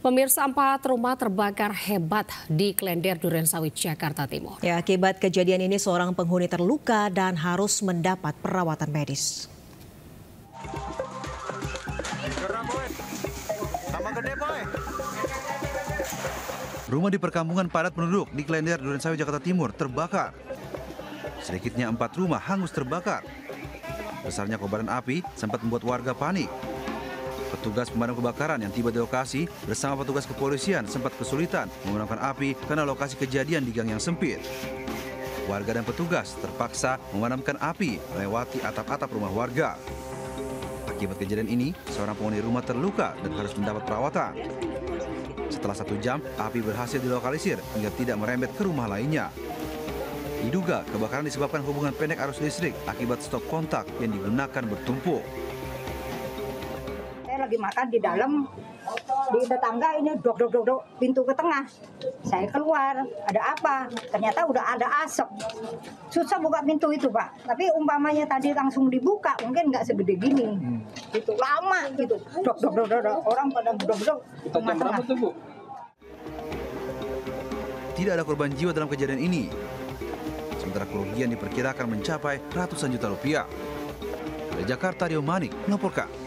Pemirsa, 4 rumah terbakar hebat di Klender Duren Sawit, Jakarta Timur. Ya, akibat kejadian ini seorang penghuni terluka dan harus mendapat perawatan medis. Rumah di perkampungan padat penduduk di Klender Duren Sawit, Jakarta Timur terbakar. Sedikitnya 4 rumah hangus terbakar. Besarnya kobaran api sempat membuat warga panik. Petugas pemadam kebakaran yang tiba di lokasi bersama petugas kepolisian sempat kesulitan memadamkan api karena lokasi kejadian di gang yang sempit. Warga dan petugas terpaksa memadamkan api melewati atap-atap rumah warga. Akibat kejadian ini, seorang penghuni rumah terluka dan harus mendapat perawatan. Setelah 1 jam, api berhasil dilokalisir hingga tidak merembet ke rumah lainnya. Diduga kebakaran disebabkan hubungan pendek arus listrik akibat stok kontak yang digunakan bertumpuk. Lagi makan di dalam, di tetangga ini dok pintu ke tengah. Saya keluar, ada apa? Ternyata udah ada asap. Susah buka pintu itu, Pak. Tapi umpamanya tadi langsung dibuka, mungkin nggak segede gini. Itu lama gitu. Dok orang pada dok rumah tengah. Tidak ada korban jiwa dalam kejadian ini. Sementara kerugian diperkirakan mencapai ratusan juta rupiah. Dari Jakarta, Rio Manik melaporkan.